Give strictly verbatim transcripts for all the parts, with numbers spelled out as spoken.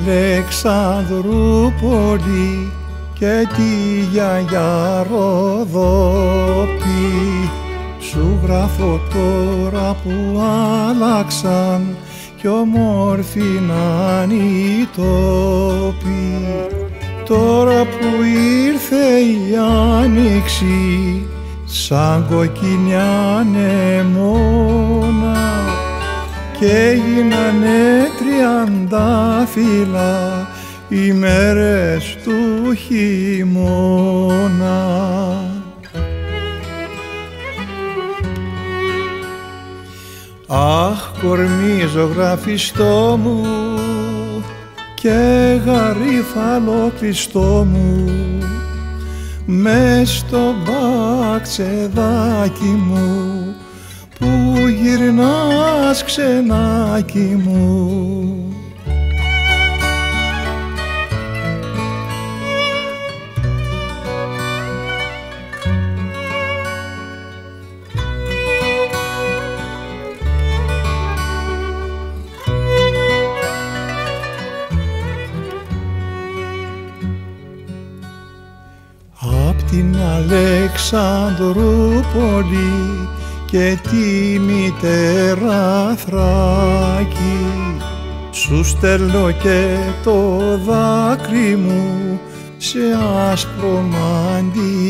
Αλεξανδρούπολη και τη γιαγιά Ροδόπη σου γράφω τώρα που άλλαξαν κι όμορφοι να'ν οι τόποι. Τώρα που ήρθε η άνοιξη σαν κοκκινιά νεμόνα κι έγινανε τριαντάφυλλα οι μέρες του χειμώνα. Αχ κορμί ζωγραφιστό μου και γαρίφαλο κλειστό μου μες στο μπαξεδάκι μου που γυρνάς ξενάκι μου. Απ' την Αλεξανδρούπολη και τη μητέρα Θράκη, σου στέλνω και το δάκρυ μου σε άσπρο μαντιλάκι.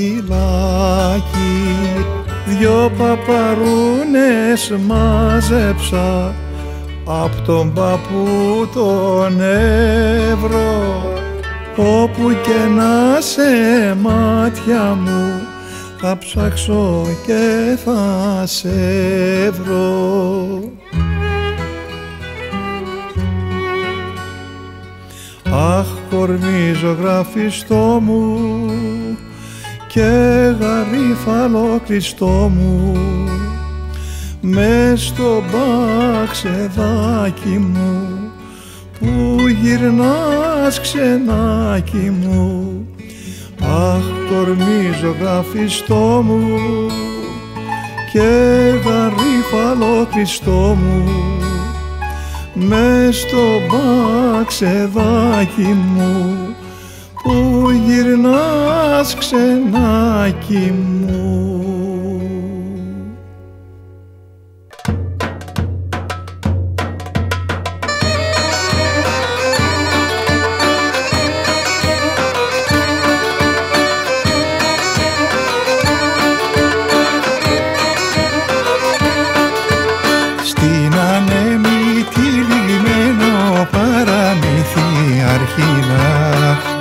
Δυο παπαρούνες μάζεψα απ' τον παππού τον Εύρο. Όπου και να σε μάτια μου θα ψάξω και θα σε βρω. Αχ, κορμί ζωγραφιστό μου και γαρίφαλο κλειστό μου, μες στο μπαξεδάκι μου που γυρνάς ξενάκι μου. Αχ, κορμί ζωγραφιστό μου και γαρίφαλο κλειστό μου, μες στο μπαξεδάκι μου που γυρνάς ξενάκι μου.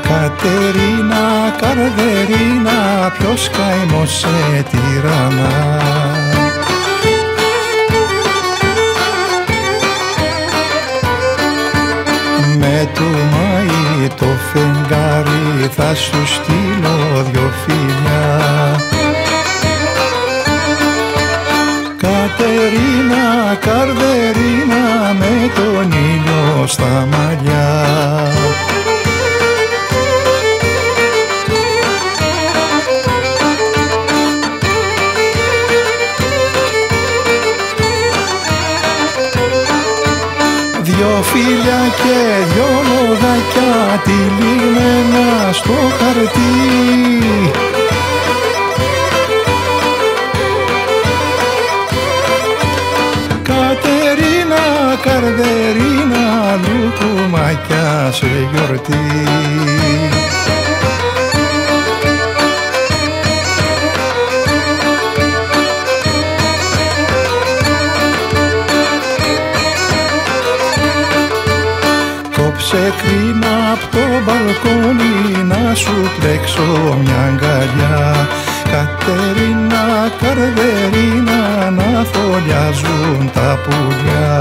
Κατερίνα, Καρδερίνα, ποιος καημός σε τυραννά. Με του Μαΐ το φεγγάρι θα σου στείλω δυο φιλιά. Κατερίνα, Καρδερίνα, με τον ήλιο στα μαλλιά. Δυο φίλια και δυο λογακιά τυλιγμένα στο χαρτί, Κατερίνα, Καρδερίνα, λουκουμακιά σε γιορτή. Σε κρίμα απ' το μπαλκόνι να σου πλέξω μια αγκαλιά. Κατερίνα, Καρδερίνα, να φωλιάζουν τα πουλιά.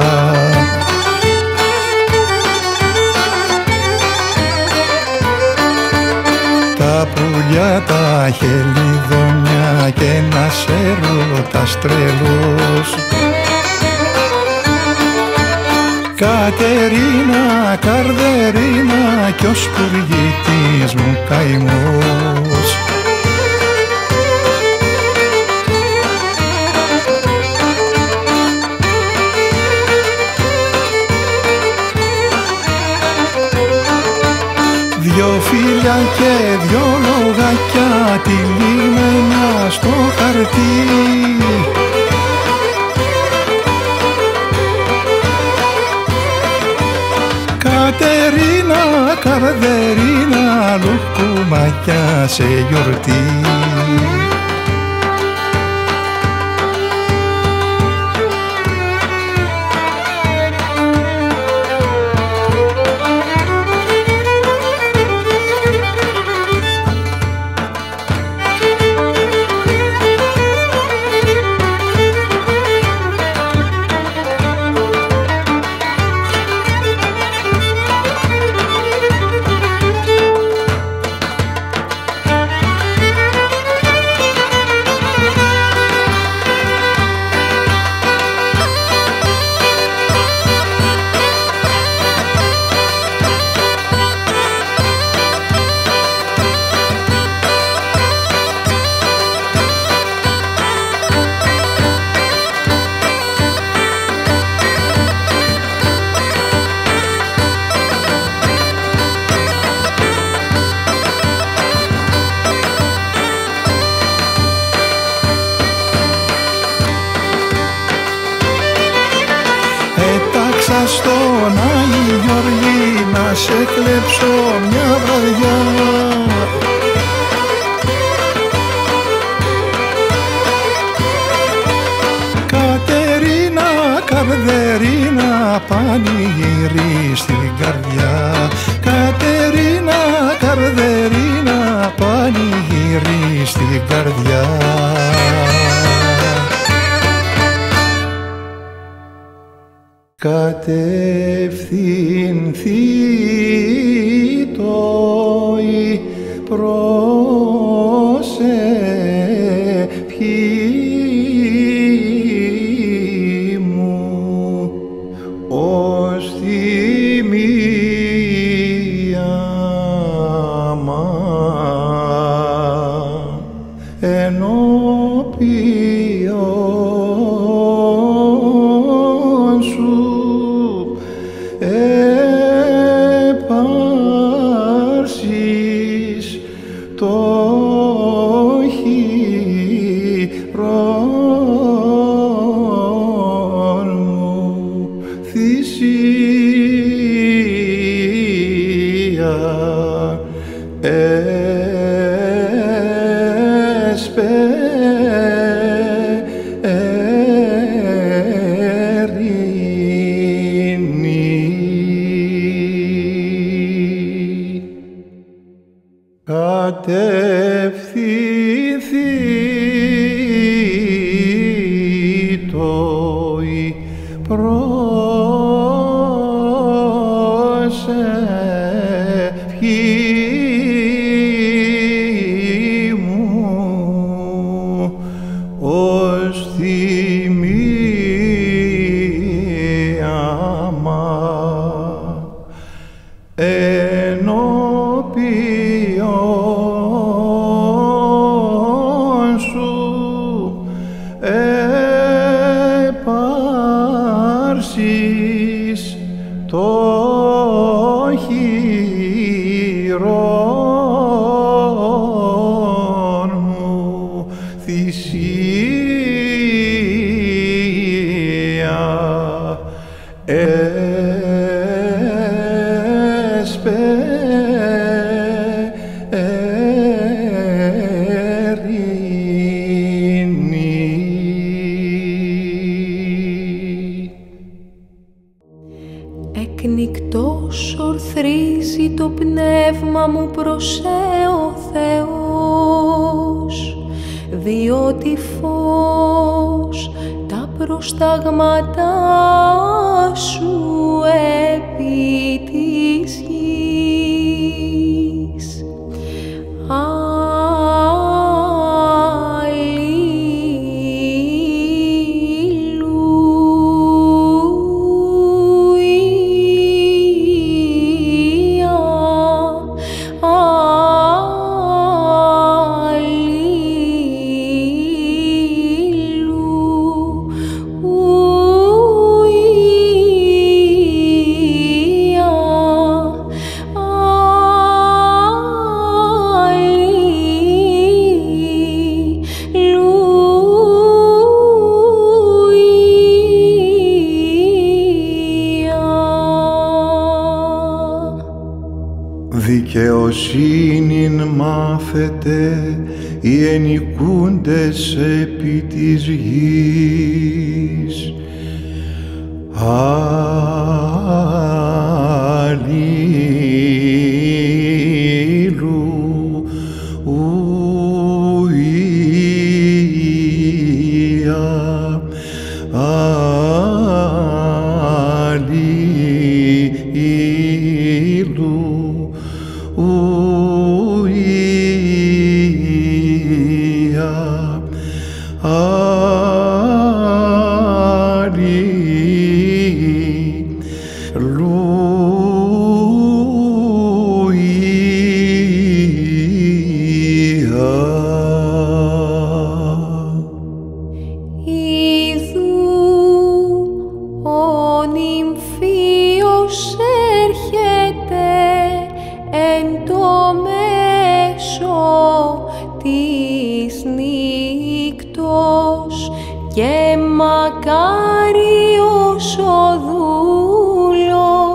Τα πουλιά τα χελιδόνια και ένας έρωτας τρελός. Κατερίνα, Καρδερίνα, κι ο σπουργητής μου καημός. Δυο φίλια και δυο λογακιά τυλιγμένα στο χαρτί, Κατερίνα, Καρδερίνα, λουκουμακιά σε γιορτή. Onaj jorji naszych lepszą miarę. Caterina, paniri strigardia. Caterina, Caterina, paniri strigardia. Κατευθυνθήτοι προσευχή μου ως θυμία μα ενώπιον σου. Επάρσεις το χειρόν μου θυσία εσπερίνει. Κατευθυνθήτοι προσευχή μου ως θυμία μα ενώπιον. Επάρσεις το χειρόν μου θυσία εσπερίνει. Εκνικτός ορθρίζει το πνεύμα μου προς ο Θεός, διότι φως τα προσταγματά σου επί της γης. Δικαιοσύνην μάθετε οι ενικούντες επί της γης. Και μακάριος ο δούλος.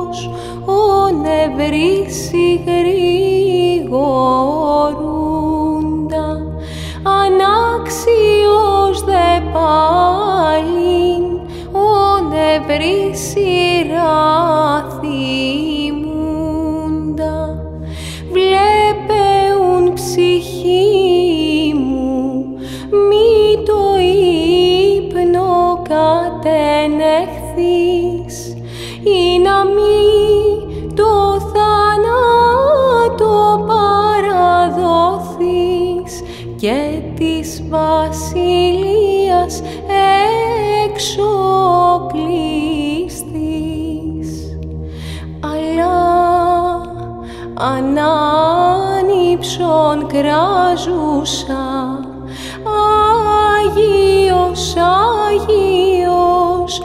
βρεθείς ή να μην το θάνατο παραδοθείς και της βασιλείας εξοπλιστείς. Αλλά αν άνυψον κράζουσα, Άγιος, Άγιος,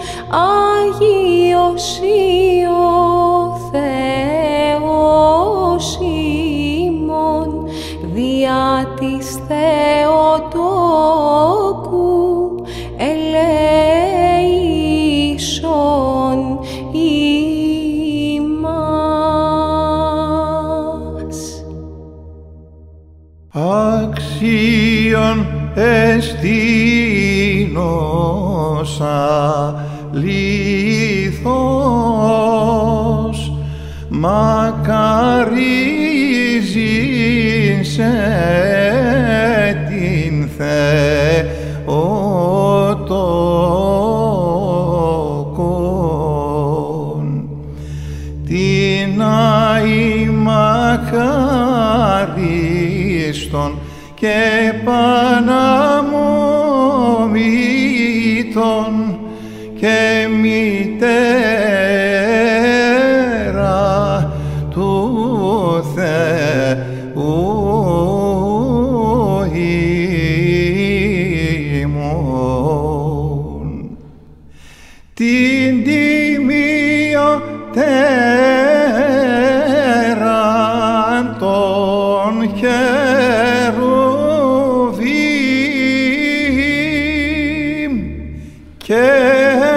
Άγιος ή ο Θεός ημών, διά της Θεοτόκου ελέησον ημάς. Αξίον εστίνοσα λιθός, μακαρίζειν σε την Θεοτόκον, την άη μακαρίστον και Παναμωμήτων και μητέρα του Θεού ημών. Την τιμιωτέραν των χερουβίμ και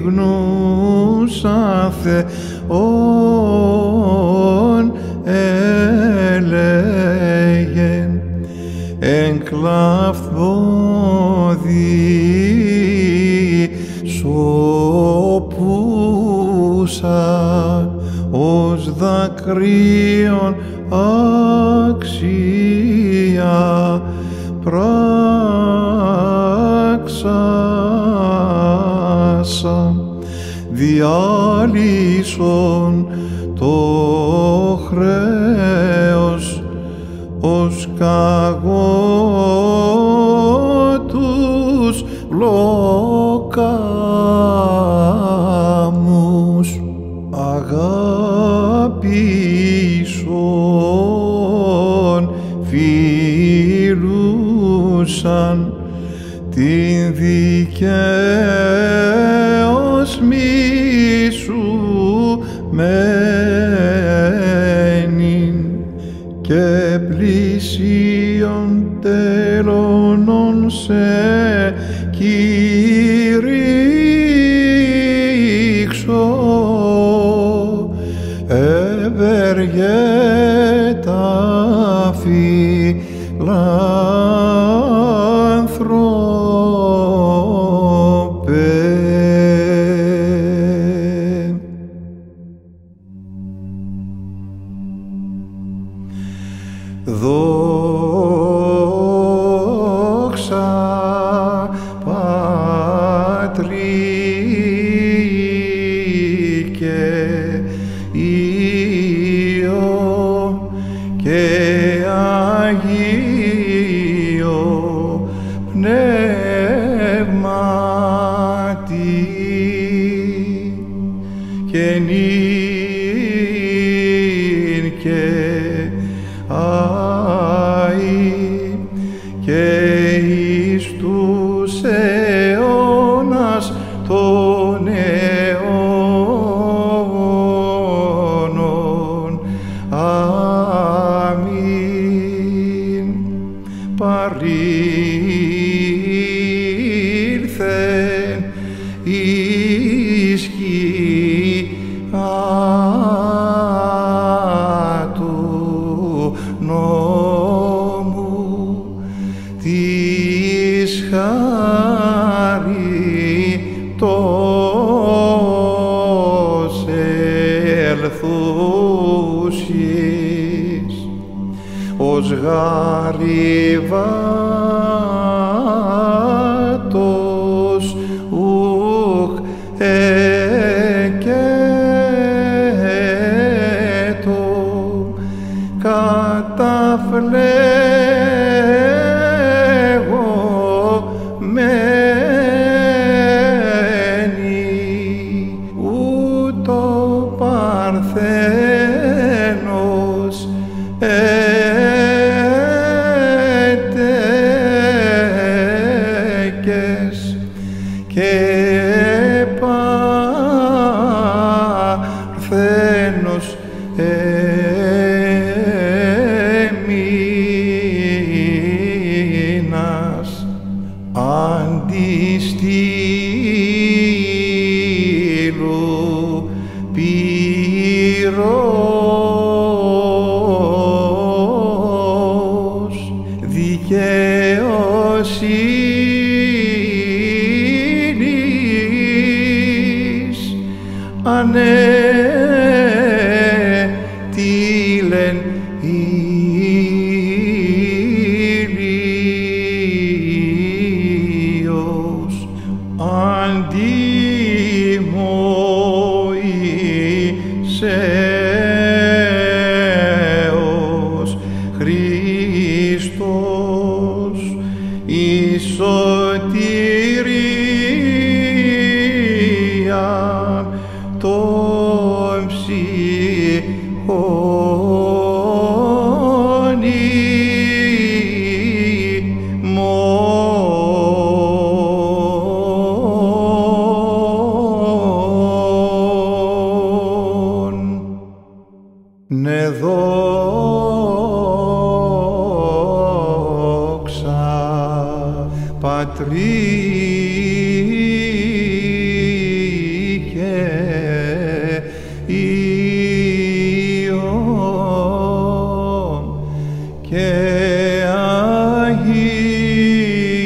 bodhi σωπούσα ως δακρύων αξία πράξασα διάλυσον το χρέος ως καγότους βλοκάμους αγάπησον φιλούσαν την δικαίως μισουμένην και πλησίον τελώνων σε κηρύξω ευεργέτα φιλάνθρωπε. Δόξα Πατρί και Υιό και Αγίο Πνεύματι και νυν και αΐ και εις τους αιώνας των αιώνων. Αμήν. Παρήλθεν εις σκιά του νόμου της χαριτός ελθούσης ως γαριβάτος ουκ εκέτω καταφλεγωμένη ούτω παρθένος έτεκες και παρθένος έμεινας αντιστήλου πυρός δικαιοσύνης ανέτειλεν ήλιος αντί Μωυσέως Χριστός η σωτηρία των ψυχών ημών. Ναι δόξα Πατρί και Υιό και Αγίο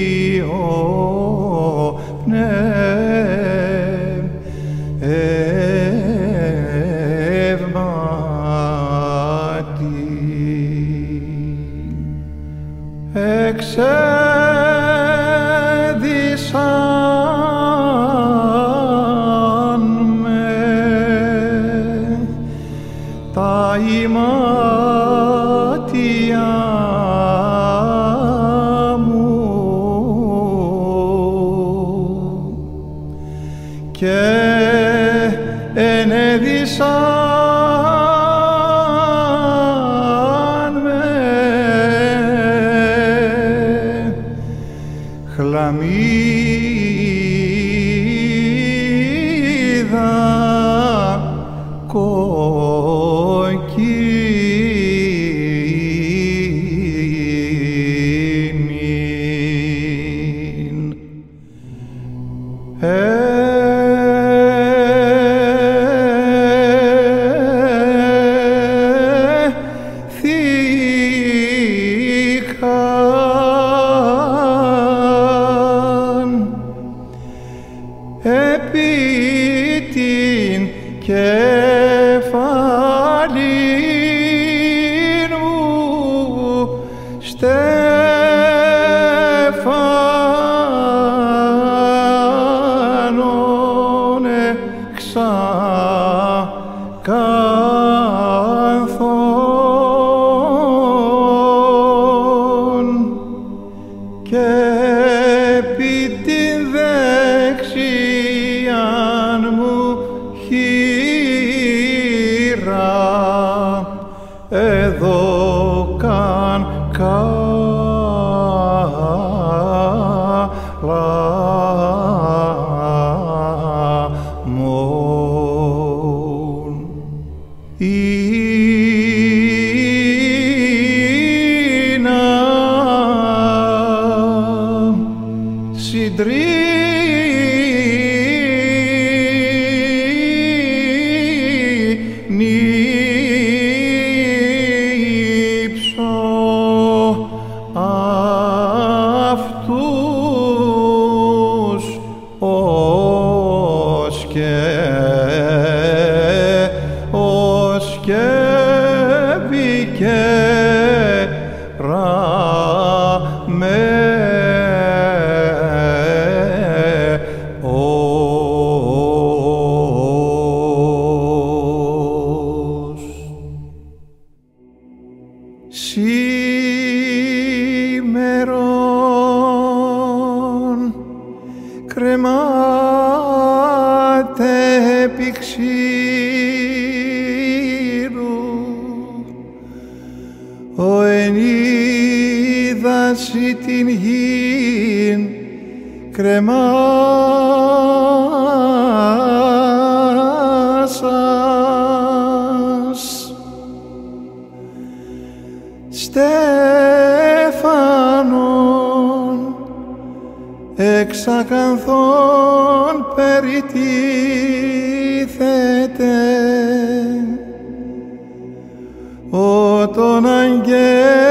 και ενέδισαν με χλαμίδα κόκκινη. Επί την κεφαλήν μου στεφάνων εξακανθών και επί την δεξή εδώ καν καλαμών. Ίνα συντρίνη αυτούς ως και ως και ημερών κρεμάται επί ξύρου ο ενίδασι την γην κρεμάσας στεφάνων εξακανθών περιτίθεται ο των αγγέλων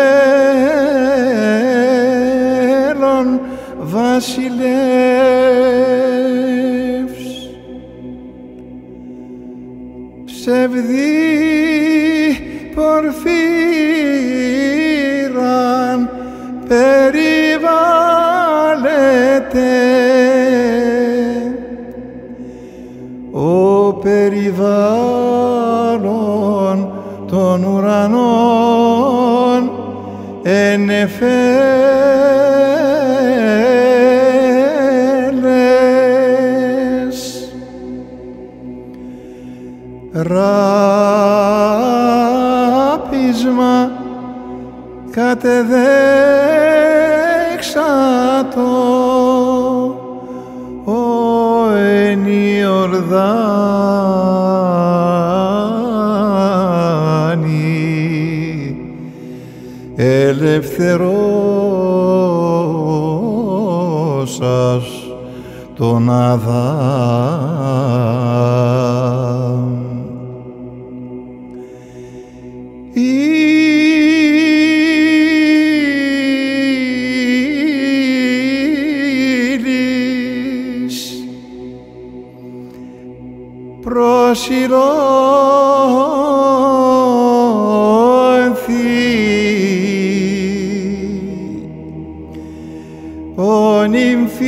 βασιλεύς ψευδή πορφύραν περιβάλλεται ο περιβάλλον των ουρανών εν εφέλες ράπισμα κατεδέξατο ο εν Ιορδάνη ελευθερώσας τον Αδάμ. Προσιλώνθη ο νυμφίος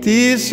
της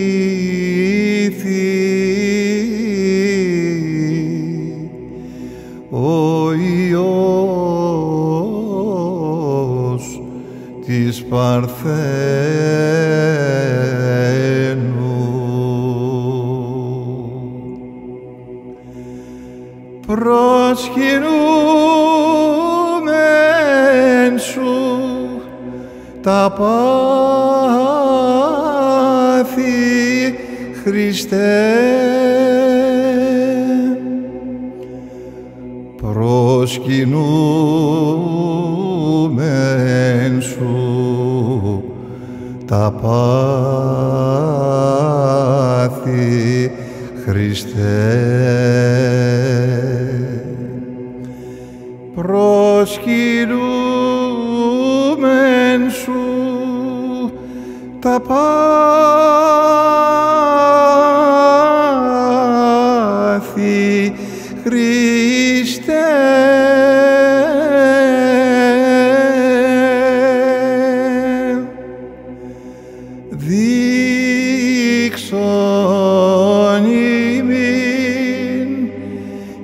Παρθένου. Προσκυνούμεν σου τα πάθη, Χριστέ. Προσκυνούμεν σου τα πάθη, Χριστέ. Προσκυνούμεν σου τα πάθη, Χριστέ. Δείξον ημίν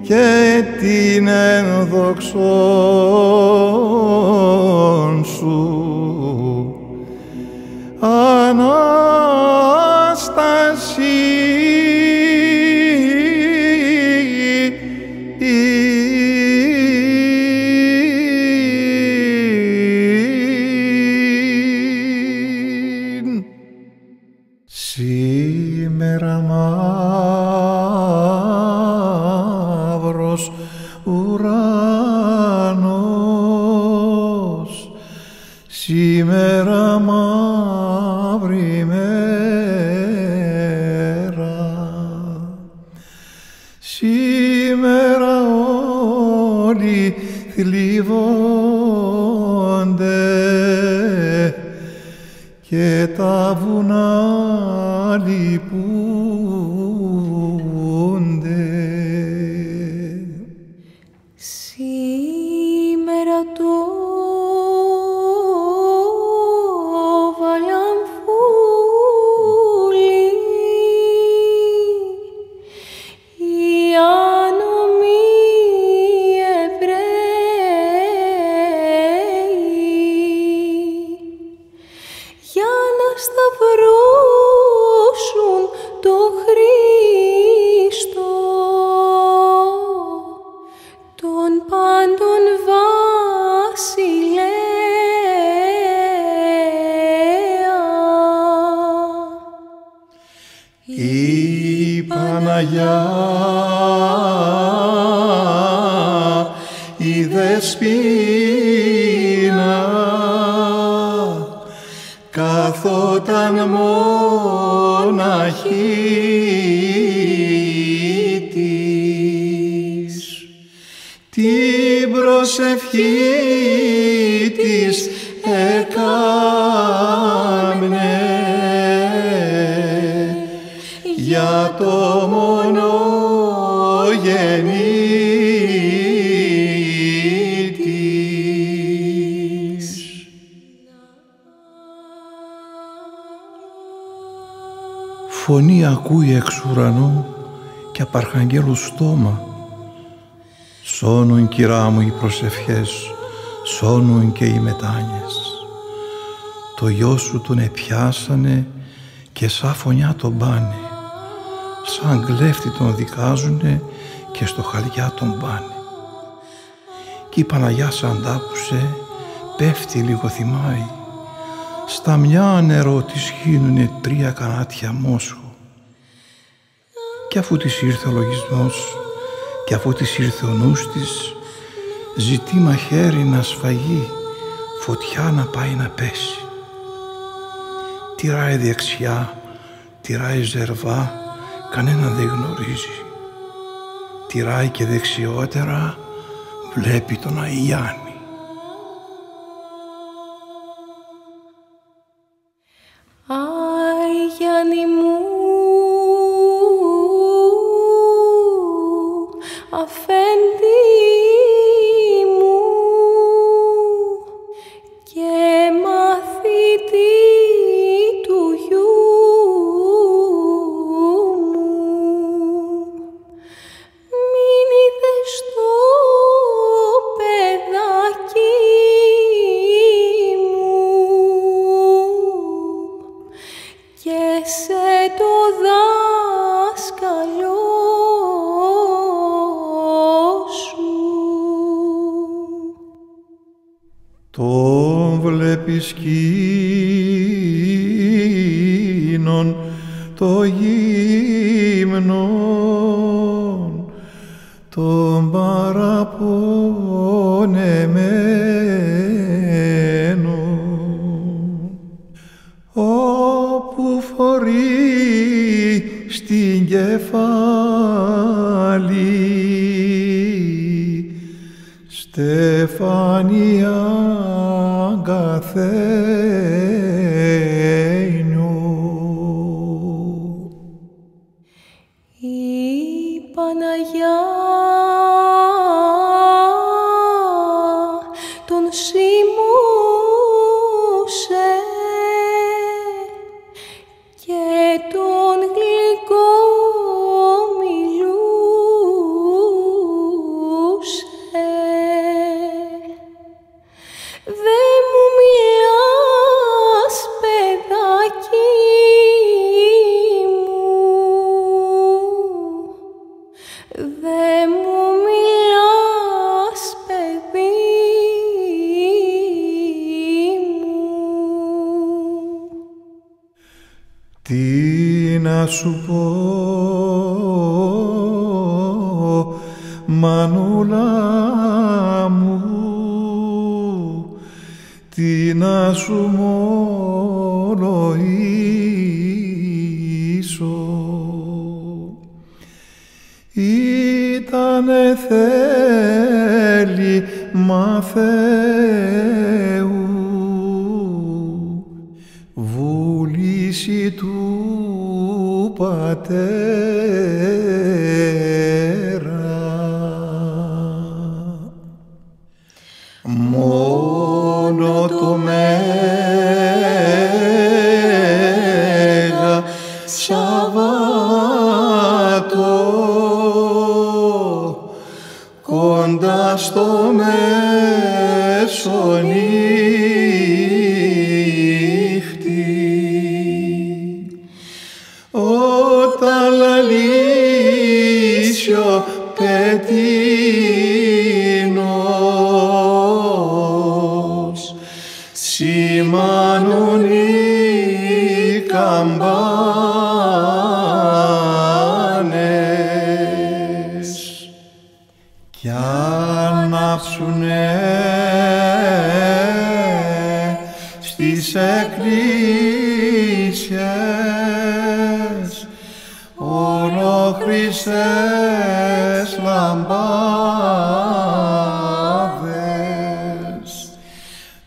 και την ενδοξόν σου, Ανάσταση σήμερα μαύρος ουρανός, σήμερα μαύρη μέρα, σήμερα όλοι θλιβώνται και τα βουνά λυπούνται. Σήμερα το βαλαμβούλι, οι άνομοι Εβραίοι, για να σταυρώσουν τον Χριστό, τον πάντων βασιλέα. Η Παναγιά, η Δεσπίνα, καθόταν μοναχή της, την προσευχή της έκαμνε για το μονογενή φωνή ακούει εξ ουρανού και απ' αρχαγγέλου στόμα. Σώνουν, κυρά μου, οι προσευχές, σώνουν και οι μετάνοιες. Το γιο σου τον επιάσανε και σαν φωνιά τον πάνε, σαν κλέφτη τον δικάζουνε και στο χαλιά τον πάνε. Κι η Παναγιά σαν τάπουσε, πέφτει λίγο θυμάει, στα μια νερό της χύνουνε τρία κανάτια μόσχο. Κι αφού της ήρθε ο λογισμός, κι αφού της ήρθε ο νους της, ζητεί μαχαίρι να σφαγεί, φωτιά να πάει να πέσει. Τυράει δεξιά, τυράει ζερβά, κανένα δεν γνωρίζει. Τυράει και δεξιότερα, βλέπει τον Αγιάννη. Αγιάννη μου, αφέντη μου και μαθητή του γιού μου, μην είδες το παιδάκι μου. Τον βλέπεις κείνον το γύμνον, τον παραπονεμένο, όπου φορεί στην κεφάλι στεφάνια καθένου. Η Παναγιά τον σημούσε και τον γλυκό μιλούσε. Δε μου μιλάς, παιδάκι μου, δε μου μιλάς, παιδί μου. Τι να σου πω, Μανούλα μου, τι να σου μολογήσω. Ήτανε θέλημα Θεού, βούληση του Πατέρα. Μόνο το Μέγα Σαββάτο κοντά στο μεσονύχτη, όταν λαλήσει ο πετεινός, σημάνουν οι καμπάνες κι ανάψουνε στις εκκλησιές όλο Χριστές λαμπάδες.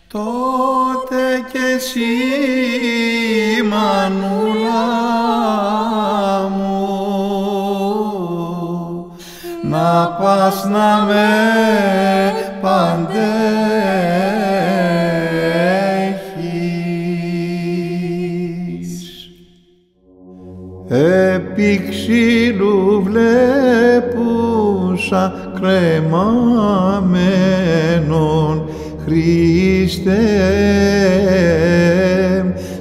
Τότε κι εσύ, Μανούλα μου, να πας να με παντέχεις. Επί ξύλου βλέπουσα κρεμαμένον, Χριστέ,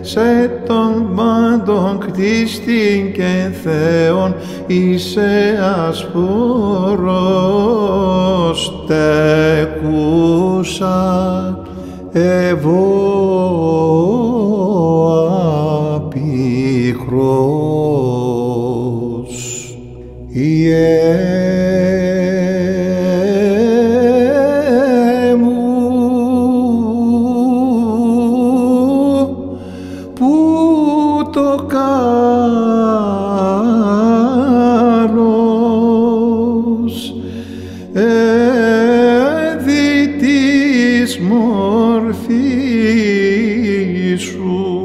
σε των πάντων κτίστην και Θεόν είσαι ασπορός τεκούσα ευώα πικρός. Ιε μου, που το καλός έδι της μορφής σου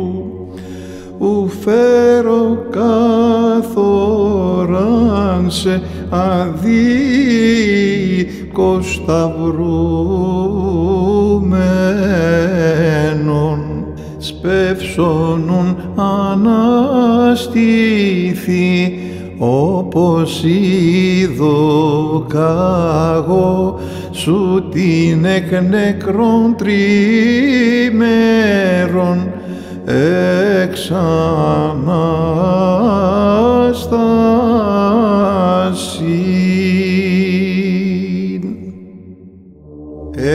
ουφέρω καθοράν σε αδίκο σταυρούμενον, σπεύσονον αναστήθη όπως ειδωκάγω σου την εκ νεκρών τριμέρων εξανάσταση.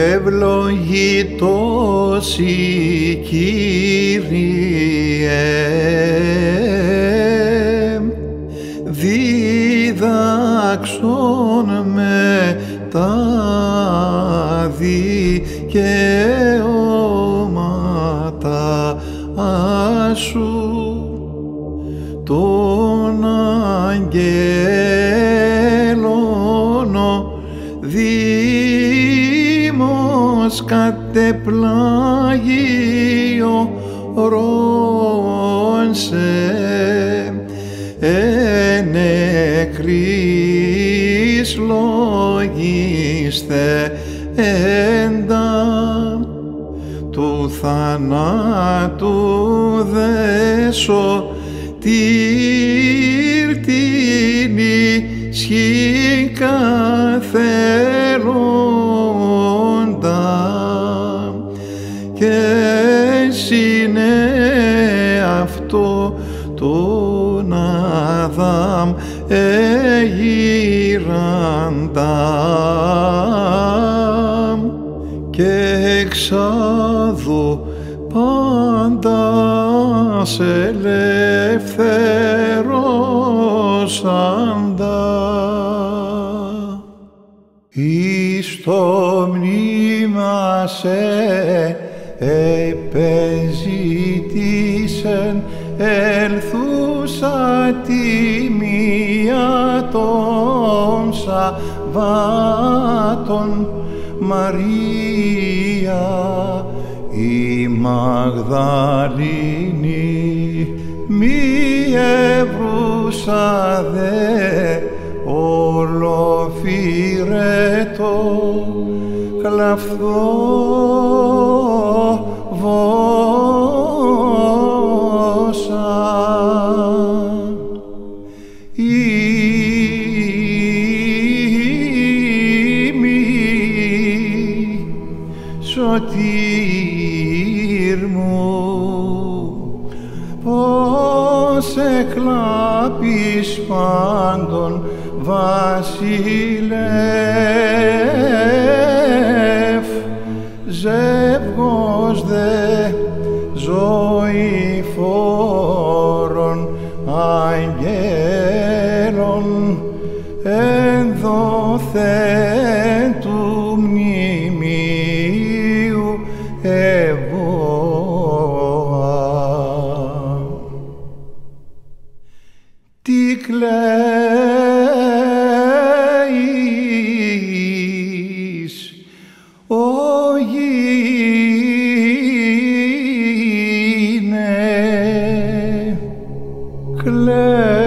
Ευλογητός η Κύριε, διδάξον με τα δικαιώματα σου, των αγγέλων ο δήμος κατεπλάγει ορών σε ενεκρής λογίστε εντα του θανάτου δέσω τύρτην ισχύν καθελόντα και εσύ είναι αυτό τον Αδάμ εγύραντα και εξάδω πάντα σε ελευθερώσαντα. Εις το μνήμα σε επεζήτησεν ελθούσα τιμία των Σαββάτων Μαρία η Μαγδαλήνη μη ευρούσα δε ολοφύρετο κλαφθό βόσα η μη σωτήρ μου, πως εκλάπεις πάντων βασιλεύ, ζεύγος δε ζωή φόρων αγγέλων ενδοθέν του μνημείου ευώα. Τι κλαίεις, ο γίνε, κλαί,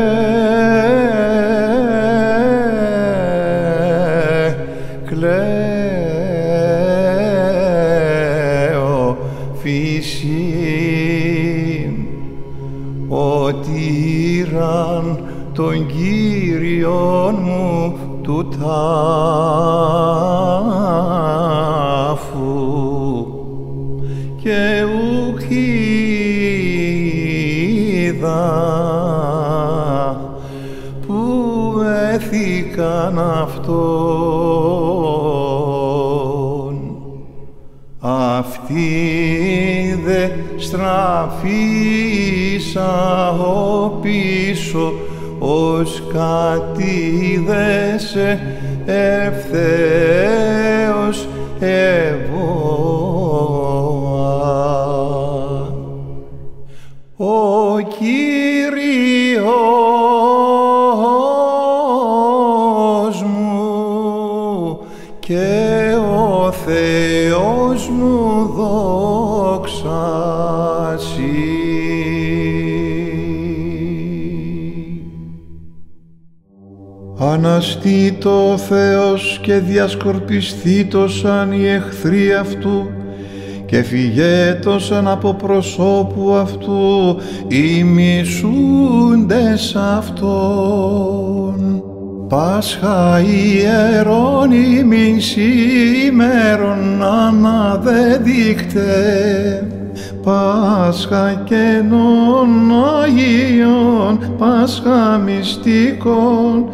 κλαίω φύσιν, οτήραν τον Κύριον μου του τάφου και ουκ είδα που έθηκαν αυτόν. Αυτή δε στραφήσα ο πίσω ως κατήδεσαι ευθέως ευώα. Ο Κύριος μου και ο Θεός μου δόξασι. Αναστείτο ο Θεός και διασκορπιστείτο σαν οι εχθροί αυτού και φυγέτο σαν από προσώπου αυτού οι μισούντες αυτόν. Πάσχα ιερών ημίν σήμερον αναδεδείκτε, Πάσχα καινών Αγίων, Πάσχα μυστικών,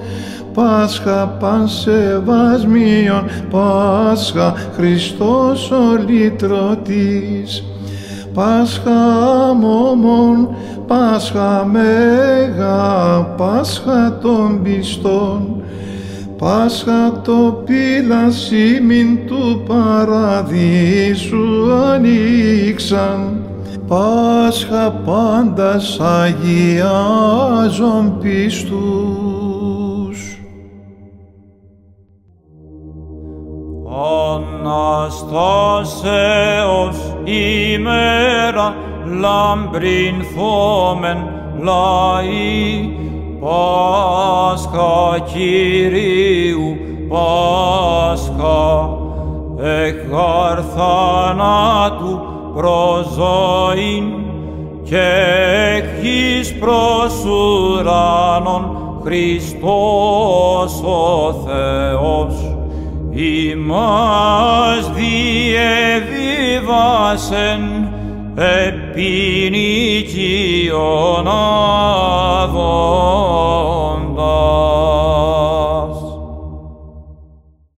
Πάσχα παν σεβασμίον, Πάσχα Χριστός ο λυτρωτής. Πάσχα αμωμών, Πάσχα μέγα, Πάσχα των πιστών. Πάσχα το πυλασίμιν του παραδείσου ανοίξαν. Πάσχα πάντας αγιάζων πίστους. Αναστάσεως ημέρα λαμπρήν φόμεν λαή, Πάσχα Κυρίου, Πάσχα, εκ χαρθανάτου προς ζωήν και εκ εις προς ουρανών, Χριστός ο Θεός, ημάς διεβίβασεν επί νικίων άδων.